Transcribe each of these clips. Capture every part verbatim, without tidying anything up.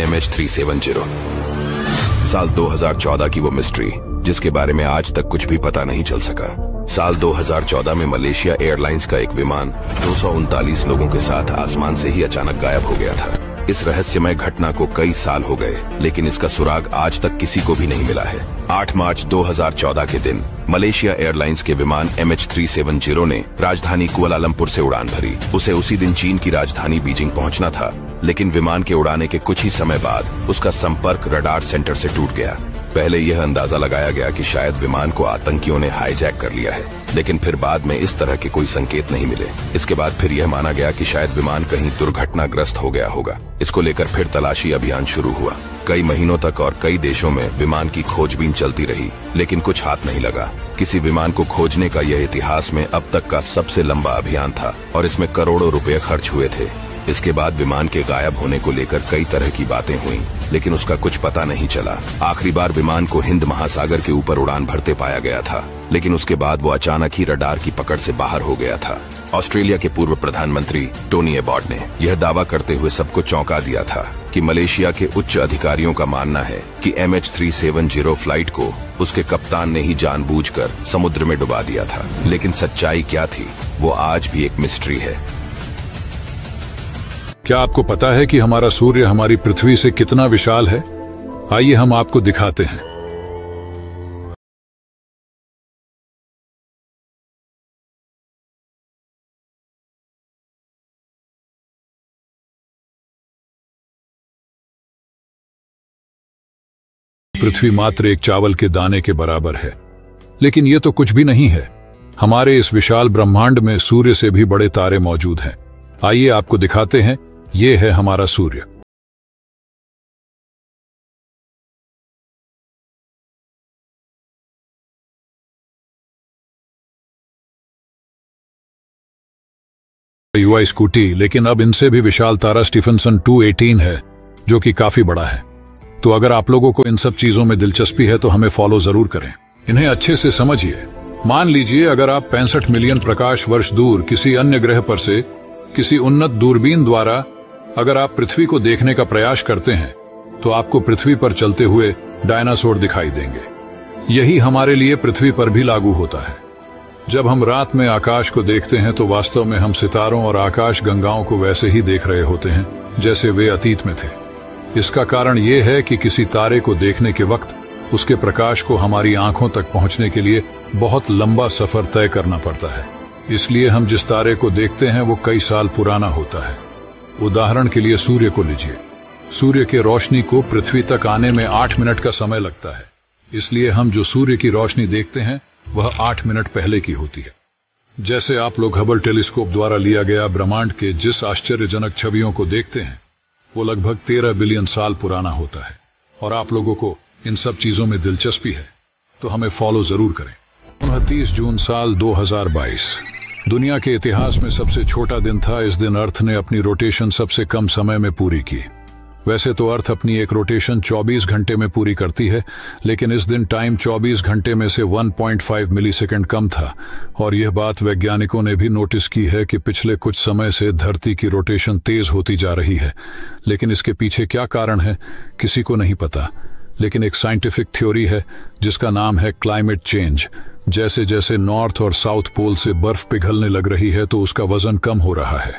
M H three seven zero. साल दो हज़ार चौदह की वो मिस्ट्री जिसके बारे में आज तक कुछ भी पता नहीं चल सका। साल दो हज़ार चौदह में मलेशिया एयरलाइंस का एक विमान दो सौ उनतालीस लोगों के साथ आसमान से ही अचानक गायब हो गया था। इस रहस्यमय घटना को कई साल हो गए, लेकिन इसका सुराग आज तक किसी को भी नहीं मिला है। आठ मार्च दो हज़ार चौदह के दिन मलेशिया एयरलाइंस के विमान M H three seven zero ने राजधानी कुआलालंपुर से उड़ान भरी। उसे उसी दिन चीन की राजधानी बीजिंग पहुंचना था, लेकिन विमान के उड़ाने के कुछ ही समय बाद उसका संपर्क रडार सेंटर से टूट गया। पहले यह अंदाजा लगाया गया कि शायद विमान को आतंकियों ने हाईजैक कर लिया है, लेकिन फिर बाद में इस तरह के कोई संकेत नहीं मिले। इसके बाद फिर यह माना गया कि शायद विमान कहीं दुर्घटनाग्रस्त हो गया होगा। इसको लेकर फिर तलाशी अभियान शुरू हुआ। कई महीनों तक और कई देशों में विमान की खोजबीन चलती रही, लेकिन कुछ हाथ नहीं लगा। किसी विमान को खोजने का यह इतिहास में अब तक का सबसे लंबा अभियान था और इसमें करोड़ों रुपए खर्च हुए थे। इसके बाद विमान के गायब होने को लेकर कई तरह की बातें हुईं, लेकिन उसका कुछ पता नहीं चला। आखिरी बार विमान को हिंद महासागर के ऊपर उड़ान भरते पाया गया था, लेकिन उसके बाद वो अचानक ही रडार की पकड़ से बाहर हो गया था। ऑस्ट्रेलिया के पूर्व प्रधानमंत्री टोनी एबॉट ने यह दावा करते हुए सबको चौंका दिया था कि मलेशिया के उच्च अधिकारियों का मानना है कि M H three seven zero flight को उसके कप्तान ने ही जानबूझकर समुद्र में डुबा दिया था। लेकिन सच्चाई क्या थी, वो आज भी एक मिस्ट्री है। क्या आपको पता है कि हमारा सूर्य हमारी पृथ्वी से कितना विशाल है? आइए हम आपको दिखाते हैं। पृथ्वी मात्र एक चावल के दाने के बराबर है, लेकिन ये तो कुछ भी नहीं है। हमारे इस विशाल ब्रह्मांड में सूर्य से भी बड़े तारे मौजूद हैं। आइए आपको दिखाते हैं। ये है हमारा सूर्य। यूआई स्कूटी, लेकिन अब इनसे भी विशाल तारा स्टीफेनसन टू एटीन है, जो कि काफी बड़ा है। तो अगर आप लोगों को इन सब चीजों में दिलचस्पी है तो हमें फॉलो जरूर करें। इन्हें अच्छे से समझिए। मान लीजिए अगर आप पैंसठ मिलियन प्रकाश वर्ष दूर किसी अन्य ग्रह पर से किसी उन्नत दूरबीन द्वारा अगर आप पृथ्वी को देखने का प्रयास करते हैं तो आपको पृथ्वी पर चलते हुए डायनासोर दिखाई देंगे। यही हमारे लिए पृथ्वी पर भी लागू होता है। जब हम रात में आकाश को देखते हैं तो वास्तव में हम सितारों और आकाश गंगाओं को वैसे ही देख रहे होते हैं जैसे वे अतीत में थे। इसका कारण ये है कि किसी तारे को देखने के वक्त उसके प्रकाश को हमारी आंखों तक पहुंचने के लिए बहुत लंबा सफर तय करना पड़ता है। इसलिए हम जिस तारे को देखते हैं वो कई साल पुराना होता है। उदाहरण के लिए सूर्य को लीजिए। सूर्य के रोशनी को पृथ्वी तक आने में आठ मिनट का समय लगता है, इसलिए हम जो सूर्य की रोशनी देखते हैं वह आठ मिनट पहले की होती है। जैसे आप लोग हबल टेलीस्कोप द्वारा लिया गया ब्रह्मांड के जिस आश्चर्यजनक छवियों को देखते हैं वो लगभग तेरह बिलियन साल पुराना होता है। और आप लोगों को इन सब चीजों में दिलचस्पी है तो हमें फॉलो जरूर करें। उनतीस जून साल दो हजार बाईस दुनिया के इतिहास में सबसे छोटा दिन था। इस दिन अर्थ ने अपनी रोटेशन सबसे कम समय में पूरी की। वैसे तो अर्थ अपनी एक रोटेशन चौबीस घंटे में पूरी करती है, लेकिन इस दिन टाइम चौबीस घंटे में से एक दशमलव पाँच मिलीसेकंड कम था। और यह बात वैज्ञानिकों ने भी नोटिस की है कि पिछले कुछ समय से धरती की रोटेशन तेज होती जा रही है, लेकिन इसके पीछे क्या कारण है किसी को नहीं पता। लेकिन एक साइंटिफिक थ्योरी है जिसका नाम है क्लाइमेट चेंज। जैसे जैसे नॉर्थ और साउथ पोल से बर्फ पिघलने लग रही है तो उसका वजन कम हो रहा है,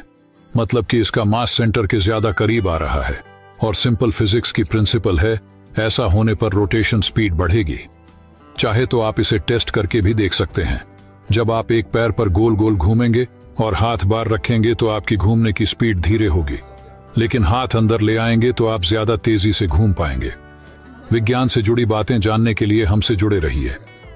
मतलब कि इसका मास सेंटर के ज्यादा करीब आ रहा है। और सिंपल फिजिक्स की प्रिंसिपल है, ऐसा होने पर रोटेशन स्पीड बढ़ेगी। चाहे तो आप इसे टेस्ट करके भी देख सकते हैं। जब आप एक पैर पर गोल गोल घूमेंगे और हाथ बाहर रखेंगे तो आपकी घूमने की स्पीड धीरे होगी, लेकिन हाथ अंदर ले आएंगे तो आप ज्यादा तेजी से घूम पाएंगे। विज्ञान से जुड़ी बातें जानने के लिए हमसे जुड़े रहिए।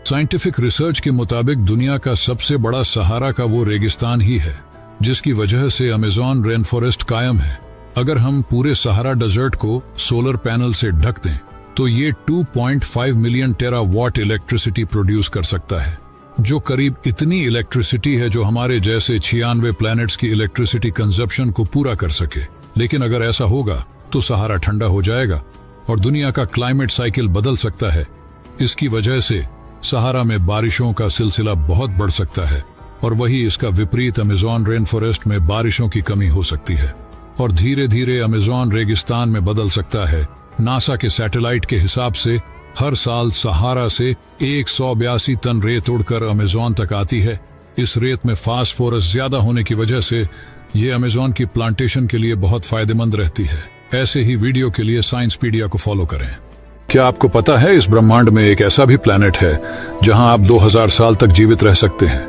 साइंटिफिक रिसर्च के मुताबिक दुनिया का सबसे बड़ा सहारा का वो रेगिस्तान ही है जिसकी वजह से अमेज़न रेन फॉरेस्ट कायम है। अगर हम पूरे सहारा डेजर्ट को सोलर पैनल से ढक दें तो ये दो दशमलव पाँच मिलियन टेरावाट इलेक्ट्रिसिटी प्रोड्यूस कर सकता है, जो करीब इतनी इलेक्ट्रिसिटी है जो हमारे जैसे छियानवे प्लैनेट्स की इलेक्ट्रिसिटी कंजप्शन को पूरा कर सके। लेकिन अगर ऐसा होगा तो सहारा ठंडा हो जाएगा और दुनिया का क्लाइमेट साइकिल बदल सकता है। इसकी वजह से सहारा में बारिशों का सिलसिला बहुत बढ़ सकता है और वही इसका विपरीत अमेज़न रेन फॉरेस्ट में बारिशों की कमी हो सकती है। और धीरे धीरे अमेज़न रेगिस्तान में बदल सकता है। नासा के सैटेलाइट के हिसाब से हर साल सहारा से एक सौ बयासी टन रेत उड़कर अमेज़न तक आती है। इस रेत में फास्फोरस ज्यादा होने की वजह से ये अमेज़न की प्लांटेशन के लिए बहुत फायदेमंद रहती है। ऐसे ही वीडियो के लिए साइंसपीडिया को फॉलो करें। क्या आपको पता है इस ब्रह्मांड में एक ऐसा भी प्लैनेट है जहां आप दो हज़ार साल तक जीवित रह सकते हैं?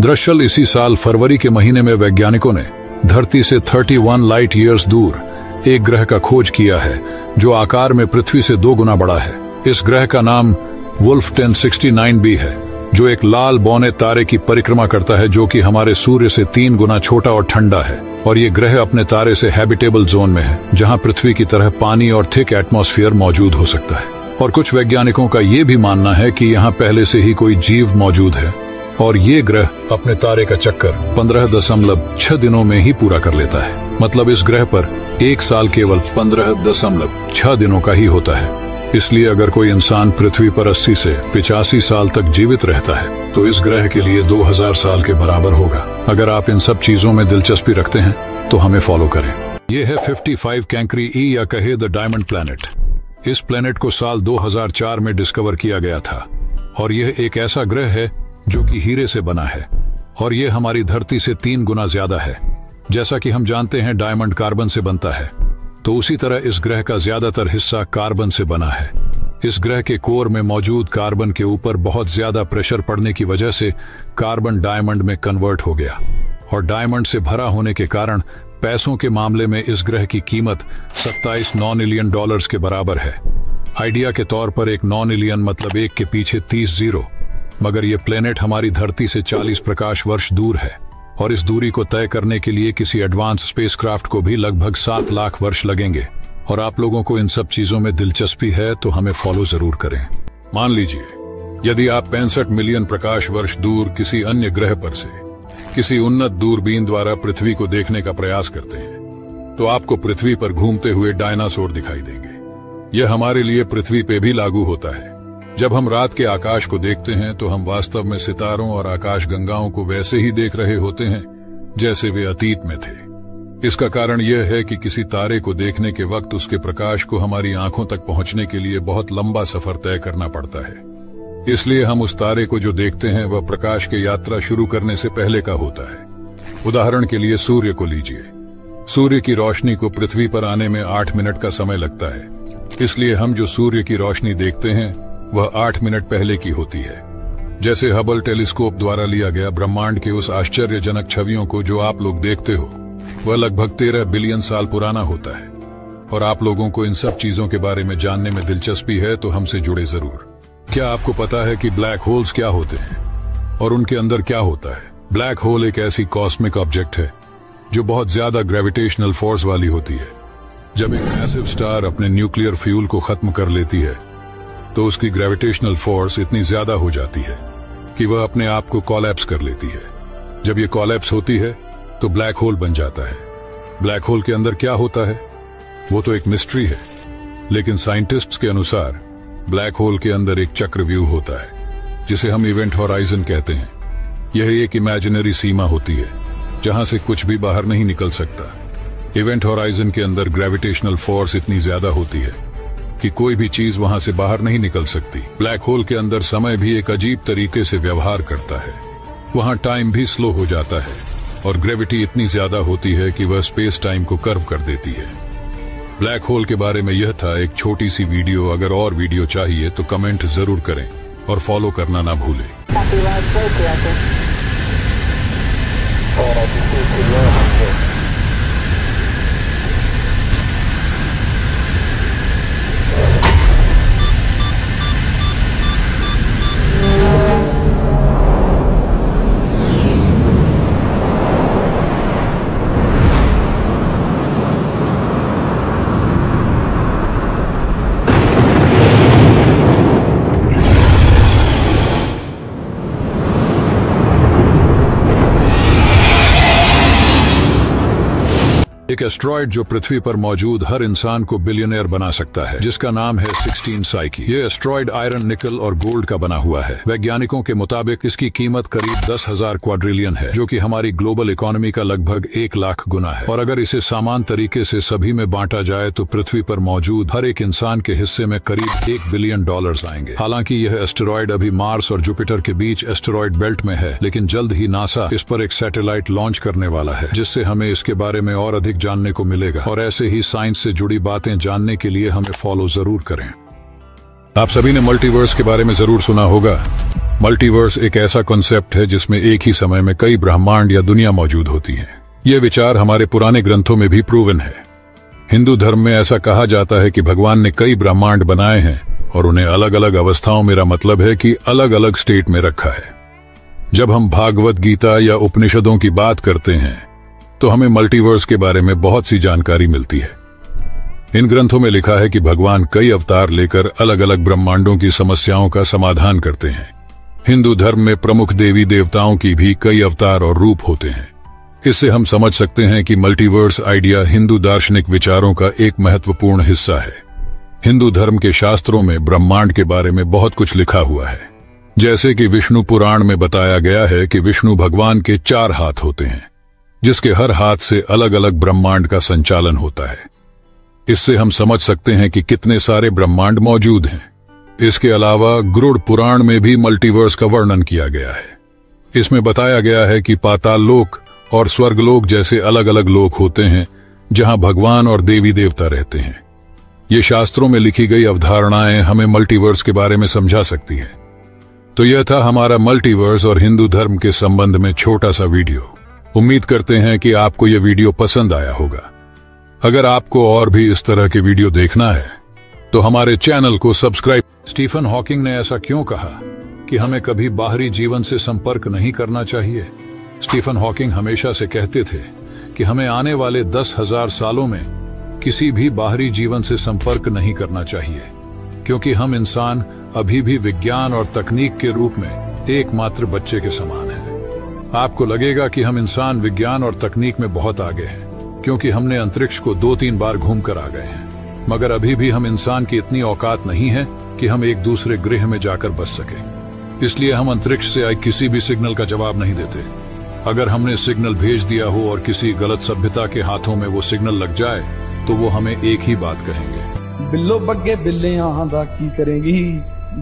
दरअसल इसी साल फरवरी के महीने में वैज्ञानिकों ने धरती से इकतीस लाइट ईयर्स दूर एक ग्रह का खोज किया है जो आकार में पृथ्वी से दो गुना बड़ा है। इस ग्रह का नाम Wolf ten sixty nine B है, जो एक लाल बौने तारे की परिक्रमा करता है जो कि हमारे सूर्य से तीन गुना छोटा और ठंडा है। और ये ग्रह अपने तारे से हैबिटेबल जोन में है जहां पृथ्वी की तरह पानी और थिक एटमॉस्फेयर मौजूद हो सकता है। और कुछ वैज्ञानिकों का ये भी मानना है कि यहाँ पहले से ही कोई जीव मौजूद है और ये ग्रह अपने तारे का चक्कर पंद्रह दशमलव छह दिनों में ही पूरा कर लेता है। मतलब इस ग्रह पर एक साल केवल पंद्रह दशमलव छह दिनों का ही होता है। इसलिए अगर कोई इंसान पृथ्वी पर अस्सी से पिचासी साल तक जीवित रहता है तो इस ग्रह के लिए दो हज़ार साल के बराबर होगा। अगर आप इन सब चीजों में दिलचस्पी रखते हैं तो हमें फॉलो करें। ये है पचपन कैंक्री ई या कहे द डायमंड प्लैनेट। इस प्लैनेट को साल दो हज़ार चार में डिस्कवर किया गया था और यह एक ऐसा ग्रह है जो कि हीरे से बना है और यह हमारी धरती से तीन गुना ज्यादा है। जैसा कि हम जानते हैं डायमंड कार्बन से बनता है, तो उसी तरह इस ग्रह का ज्यादातर हिस्सा कार्बन से बना है। इस ग्रह के कोर में मौजूद कार्बन के ऊपर बहुत ज्यादा प्रेशर पड़ने की वजह से कार्बन डायमंड में कन्वर्ट हो गया और डायमंड से भरा होने के कारण पैसों के मामले में इस ग्रह की कीमत सत्ताईस नॉन इलियन डॉलर्स के बराबर है। आइडिया के तौर पर एक नॉन इलियन मतलब एक के पीछे तीस जीरो। मगर यह प्लेनेट हमारी धरती से चालीस प्रकाश वर्ष दूर है और इस दूरी को तय करने के लिए किसी एडवांस स्पेसक्राफ्ट को भी लगभग सात लाख वर्ष लगेंगे। और आप लोगों को इन सब चीजों में दिलचस्पी है तो हमें फॉलो जरूर करें। मान लीजिए यदि आप पैंसठ मिलियन प्रकाश वर्ष दूर किसी अन्य ग्रह पर से किसी उन्नत दूरबीन द्वारा पृथ्वी को देखने का प्रयास करते हैं तो आपको पृथ्वी पर घूमते हुए डायनासोर दिखाई देंगे। यह हमारे लिए पृथ्वी पे भी लागू होता है। जब हम रात के आकाश को देखते हैं तो हम वास्तव में सितारों और आकाशगंगाओं को वैसे ही देख रहे होते हैं जैसे वे अतीत में थे। इसका कारण यह है कि किसी तारे को देखने के वक्त उसके प्रकाश को हमारी आंखों तक पहुंचने के लिए बहुत लंबा सफर तय करना पड़ता है। इसलिए हम उस तारे को जो देखते हैं वह प्रकाश के यात्रा शुरू करने से पहले का होता है। उदाहरण के लिए सूर्य को लीजिए। सूर्य की रोशनी को पृथ्वी पर आने में आठ मिनट का समय लगता है। इसलिए हम जो सूर्य की रोशनी देखते हैं वह आठ मिनट पहले की होती है। जैसे हबल टेलीस्कोप द्वारा लिया गया ब्रह्मांड के उस आश्चर्यजनक छवियों को जो आप लोग देखते हो वह लगभग तेरह बिलियन साल पुराना होता है। और आप लोगों को इन सब चीजों के बारे में जानने में दिलचस्पी है तो हमसे जुड़े जरूर। क्या आपको पता है कि ब्लैक होल्स क्या होते हैं और उनके अंदर क्या होता है? ब्लैक होल एक ऐसी कॉस्मिक ऑब्जेक्ट है जो बहुत ज्यादा ग्रेविटेशनल फोर्स वाली होती है। जब एक मैसिव स्टार अपने न्यूक्लियर फ्यूल को खत्म कर लेती है तो उसकी ग्रेविटेशनल फोर्स इतनी ज्यादा हो जाती है कि वह अपने आप को कोलैप्स कर लेती है। जब यह कोलैप्स होती है तो ब्लैक होल बन जाता है। ब्लैक होल के अंदर क्या होता है वो तो एक मिस्ट्री है, लेकिन साइंटिस्ट्स के अनुसार ब्लैक होल के अंदर एक चक्रव्यूह होता है जिसे हम इवेंट होराइजन कहते हैं। यह एक इमेजिनरी सीमा होती है जहां से कुछ भी बाहर नहीं निकल सकता। इवेंट होराइजन के अंदर ग्रेविटेशनल फोर्स इतनी ज्यादा होती है कि कोई भी चीज वहां से बाहर नहीं निकल सकती। ब्लैक होल के अंदर समय भी एक अजीब तरीके से व्यवहार करता है। वहां टाइम भी स्लो हो जाता है और ग्रेविटी इतनी ज्यादा होती है कि वह स्पेस टाइम को कर्व कर देती है। ब्लैक होल के बारे में यह था एक छोटी सी वीडियो। अगर और वीडियो चाहिए तो कमेंट जरूर करें और फॉलो करना ना भूलें। एक एस्ट्रॉयड जो पृथ्वी पर मौजूद हर इंसान को बिलियनियर बना सकता है, जिसका नाम है सोलह साइकी। ये एस्ट्रॉयड आयरन, निकल और गोल्ड का बना हुआ है। वैज्ञानिकों के मुताबिक इसकी कीमत करीब दस हजार क्वाड्रिलियन है, जो कि हमारी ग्लोबल इकोनॉमी का लगभग एक लाख गुना है। और अगर इसे सामान तरीके से सभी में बांटा जाए तो पृथ्वी पर मौजूद हर एक इंसान के हिस्से में करीब एक बिलियन डॉलर्स आएंगे। हालांकि यह एस्टेरॉयड अभी मार्स और जुपिटर के बीच एस्टेरॉयड बेल्ट में है, लेकिन जल्द ही नासा इस पर एक सैटेलाइट लॉन्च करने वाला है, जिससे हमें इसके बारे में और अधिक जानने को मिलेगा। और ऐसे ही साइंस से जुड़ी बातें जानने के लिए हमें फॉलो जरूर करें। आप सभी ने मल्टीवर्स के बारे में जरूर सुना होगा। मल्टीवर्स एक ऐसा कॉन्सेप्ट है जिसमें एक ही समय में कई ब्रह्मांड या दुनिया मौजूद होती है। यह विचार हमारे पुराने ग्रंथों में भी प्रूवन है। हिंदू धर्म में ऐसा कहा जाता है कि भगवान ने कई ब्रह्मांड बनाए हैं और उन्हें अलग अलग अवस्थाओं, मेरा मतलब है कि अलग अलग स्टेट में रखा है। जब हम भागवत गीता या उपनिषदों की बात करते हैं तो हमें मल्टीवर्स के बारे में बहुत सी जानकारी मिलती है। इन ग्रंथों में लिखा है कि भगवान कई अवतार लेकर अलग अलग ब्रह्मांडों की समस्याओं का समाधान करते हैं। हिंदू धर्म में प्रमुख देवी देवताओं की भी कई अवतार और रूप होते हैं। इससे हम समझ सकते हैं कि मल्टीवर्स आइडिया हिंदू दार्शनिक विचारों का एक महत्वपूर्ण हिस्सा है। हिंदू धर्म के शास्त्रों में ब्रह्मांड के बारे में बहुत कुछ लिखा हुआ है, जैसे कि विष्णु पुराण में बताया गया है कि विष्णु भगवान के चार हाथ होते हैं, जिसके हर हाथ से अलग अलग ब्रह्मांड का संचालन होता है। इससे हम समझ सकते हैं कि कितने सारे ब्रह्मांड मौजूद हैं। इसके अलावा गरुड़ पुराण में भी मल्टीवर्स का वर्णन किया गया है। इसमें बताया गया है कि पाताल लोक और स्वर्गलोक जैसे अलग अलग लोक होते हैं, जहां भगवान और देवी देवता रहते हैं। ये शास्त्रों में लिखी गई अवधारणाएं हमें मल्टीवर्स के बारे में समझा सकती है। तो यह था हमारा मल्टीवर्स और हिंदू धर्म के संबंध में छोटा सा वीडियो। उम्मीद करते हैं कि आपको यह वीडियो पसंद आया होगा। अगर आपको और भी इस तरह के वीडियो देखना है तो हमारे चैनल को सब्सक्राइब। स्टीफन हॉकिंग ने ऐसा क्यों कहा कि हमें कभी बाहरी जीवन से संपर्क नहीं करना चाहिए? स्टीफन हॉकिंग हमेशा से कहते थे कि हमें आने वाले दस हजार सालों में किसी भी बाहरी जीवन से संपर्क नहीं करना चाहिए, क्योंकि हम इंसान अभी भी विज्ञान और तकनीक के रूप में एकमात्र बच्चे के समान हैं। आपको लगेगा कि हम इंसान विज्ञान और तकनीक में बहुत आगे हैं, क्योंकि हमने अंतरिक्ष को दो तीन बार घूमकर आ गए हैं, मगर अभी भी हम इंसान की इतनी औकात नहीं है कि हम एक दूसरे ग्रह में जाकर बस सके। इसलिए हम अंतरिक्ष से आए किसी भी सिग्नल का जवाब नहीं देते। अगर हमने सिग्नल भेज दिया हो और किसी गलत सभ्यता के हाथों में वो सिग्नल लग जाए तो वो हमें एक ही बात कहेंगे, बिल्लो बग्गे बिल्ले यहाँ दा की करेंगी,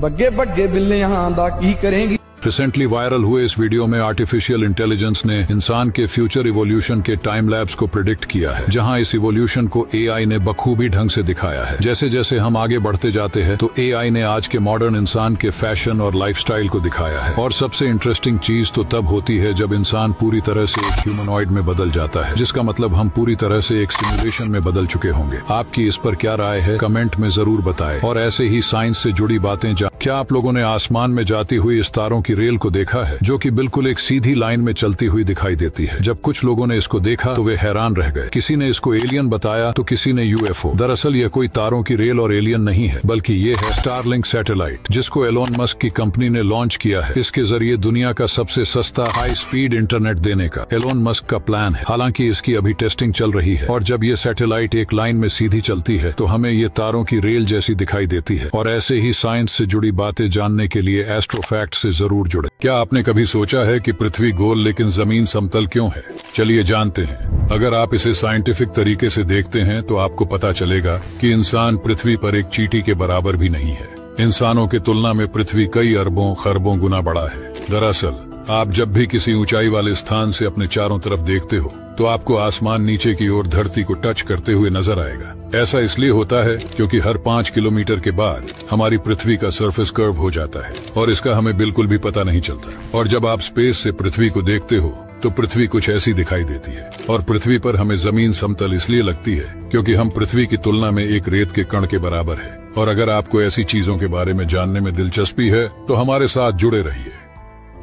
बग्गे बग्गे बिल्ले यहाँ दा की करेंगी। रिसेंटली वायरल हुए इस वीडियो में आर्टिफिशियल इंटेलिजेंस ने इंसान के फ्यूचर इवोल्यूशन के टाइम लैब्स को प्रेडिक्ट किया है, जहां इस इवोल्यूशन को एआई ने बखूबी ढंग से दिखाया है। जैसे जैसे हम आगे बढ़ते जाते हैं तो एआई ने आज के मॉडर्न इंसान के फैशन और लाइफस्टाइल को दिखाया है। और सबसे इंटरेस्टिंग चीज तो तब होती है जब इंसान पूरी तरह से एक ह्यूमनॉइड में बदल जाता है, जिसका मतलब हम पूरी तरह से एक सिमुलेशन में बदल चुके होंगे। आपकी इस पर क्या राय है? कमेंट में जरूर बताएं। और ऐसे ही साइंस से जुड़ी बातें जान। क्या आप लोगों ने आसमान में जाती हुई सितारों की रेल को देखा है, जो कि बिल्कुल एक सीधी लाइन में चलती हुई दिखाई देती है? जब कुछ लोगों ने इसको देखा तो वे हैरान रह गए। किसी ने इसको एलियन बताया तो किसी ने यूएफओ। दरअसल यह कोई तारों की रेल और एलियन नहीं है, बल्कि ये है स्टारलिंक सैटेलाइट, जिसको एलोन मस्क की कंपनी ने लॉन्च किया है। इसके जरिए दुनिया का सबसे सस्ता हाई स्पीड इंटरनेट देने का एलोन मस्क का प्लान है। हालांकि इसकी अभी टेस्टिंग चल रही है, और जब ये सैटेलाइट एक लाइन में सीधी चलती है तो हमें ये तारों की रेल जैसी दिखाई देती है। और ऐसे ही साइंस से जुड़ी बातें जानने के लिए एस्ट्रोफैक्ट से जरूर जुड़े। क्या आपने कभी सोचा है कि पृथ्वी गोल लेकिन जमीन समतल क्यों है? चलिए जानते हैं। अगर आप इसे साइंटिफिक तरीके से देखते हैं तो आपको पता चलेगा कि इंसान पृथ्वी पर एक चींटी के बराबर भी नहीं है। इंसानों की तुलना में पृथ्वी कई अरबों खरबों गुना बड़ा है। दरअसल आप जब भी किसी ऊंचाई वाले स्थान से अपने चारों तरफ देखते हो तो आपको आसमान नीचे की ओर धरती को टच करते हुए नजर आएगा। ऐसा इसलिए होता है क्योंकि हर पाँच किलोमीटर के बाद हमारी पृथ्वी का सरफेस कर्व हो जाता है, और इसका हमें बिल्कुल भी पता नहीं चलता। और जब आप स्पेस से पृथ्वी को देखते हो तो पृथ्वी कुछ ऐसी दिखाई देती है। और पृथ्वी पर हमें जमीन समतल इसलिए लगती है क्योंकि हम पृथ्वी की तुलना में एक रेत के कण के बराबर है। और अगर आपको ऐसी चीजों के बारे में जानने में दिलचस्पी है तो हमारे साथ जुड़े रहिए।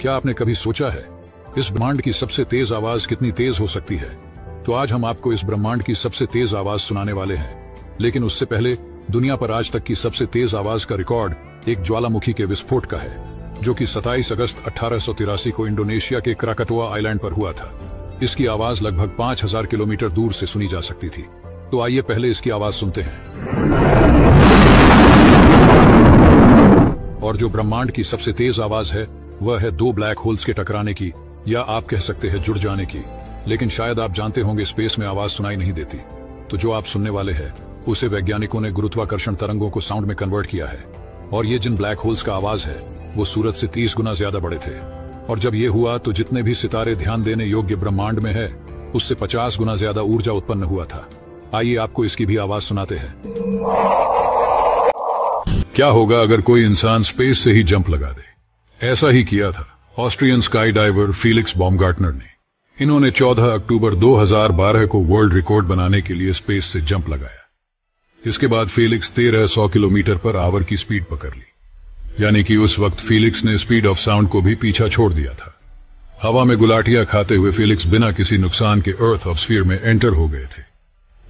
क्या आपने कभी सोचा है इस ब्रह्मांड की सबसे तेज आवाज कितनी तेज हो सकती है? तो आज हम आपको इस ब्रह्मांड की सबसे तेज आवाज सुनाने वाले हैं। लेकिन उससे पहले दुनिया पर आज तक की सबसे तेज आवाज का रिकॉर्ड एक ज्वालामुखी के विस्फोट का है, जो कि सत्ताईस अगस्त अठारह सौ तिरासी को इंडोनेशिया के क्राकाटोआ आइलैंड पर हुआ था। इसकी आवाज लगभग पाँच हज़ार किलोमीटर दूर से सुनी जा सकती थी। तो आइए पहले इसकी आवाज सुनते हैं। और जो ब्रह्मांड की सबसे तेज आवाज है वह है दो ब्लैक होल्स के टकराने की, या आप कह सकते हैं जुड़ जाने की। लेकिन शायद आप जानते होंगे स्पेस में आवाज सुनाई नहीं देती, तो जो आप सुनने वाले हैं उसे वैज्ञानिकों ने गुरुत्वाकर्षण तरंगों को साउंड में कन्वर्ट किया है। और ये जिन ब्लैक होल्स का आवाज है वो सूरज से तीस गुना ज्यादा बड़े थे। और जब ये हुआ तो जितने भी सितारे ध्यान देने योग्य ब्रह्मांड में है उससे पचास गुना ज्यादा ऊर्जा उत्पन्न हुआ था। आइए आपको इसकी भी आवाज सुनाते हैं। क्या होगा अगर कोई इंसान स्पेस से ही जंप लगा दे? ऐसा ही किया था Austrian sky diver Felix Baumgartner ने। इन्होंने चौदह अक्टूबर दो हज़ार बारह को वर्ल्ड रिकॉर्ड बनाने के लिए स्पेस से जंप लगाया। इसके बाद फेलिक्स तेरह सौ किलोमीटर पर आवर की स्पीड पकड़ ली, यानी कि उस वक्त फेलिक्स ने स्पीड ऑफ साउंड को भी पीछा छोड़ दिया था। हवा में गुलाटियां खाते हुए फेलिक्स बिना किसी नुकसान के अर्थ ऑब्स्फीयर में एंटर हो गए थे।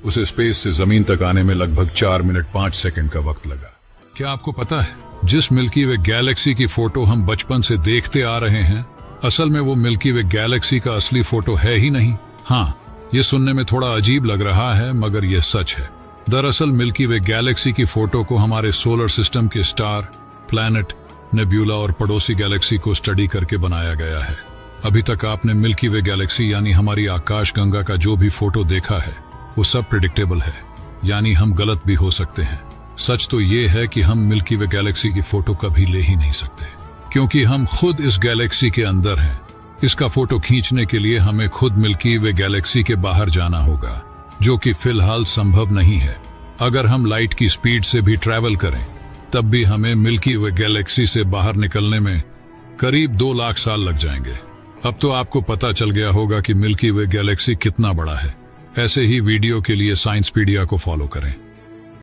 उसे स्पेस से जमीन तक आने में लगभग चार मिनट पांच सेकंड का वक्त लगा। क्या आपको पता है जिस मिल्की वे गैलेक्सी की फोटो हम बचपन से देखते आ रहे हैं, असल में वो मिल्की वे गैलेक्सी का असली फोटो है ही नहीं। हाँ, ये सुनने में थोड़ा अजीब लग रहा है मगर यह सच है। दरअसल मिल्की वे गैलेक्सी की फोटो को हमारे सोलर सिस्टम के स्टार, प्लैनेट, नेब्यूला और पड़ोसी गैलेक्सी को स्टडी करके बनाया गया है। अभी तक आपने मिल्की वे गैलेक्सी यानी हमारी आकाशगंगा का जो भी फोटो देखा है वो सब प्रेडिक्टेबल है, यानी हम गलत भी हो सकते हैं। सच तो ये है कि हम मिल्की वे गैलेक्सी की फोटो कभी ले ही नहीं सकते, क्योंकि हम खुद इस गैलेक्सी के अंदर हैं। इसका फोटो खींचने के लिए हमें खुद मिल्की वे गैलेक्सी के बाहर जाना होगा, जो कि फिलहाल संभव नहीं है। अगर हम लाइट की स्पीड से भी ट्रैवल करें तब भी हमें मिल्की वे गैलेक्सी से बाहर निकलने में करीब दो लाख साल लग जाएंगे। अब तो आपको पता चल गया होगा कि मिल्की वे गैलेक्सी कितना बड़ा है। ऐसे ही वीडियो के लिए साइंसपीडिया को फॉलो करें।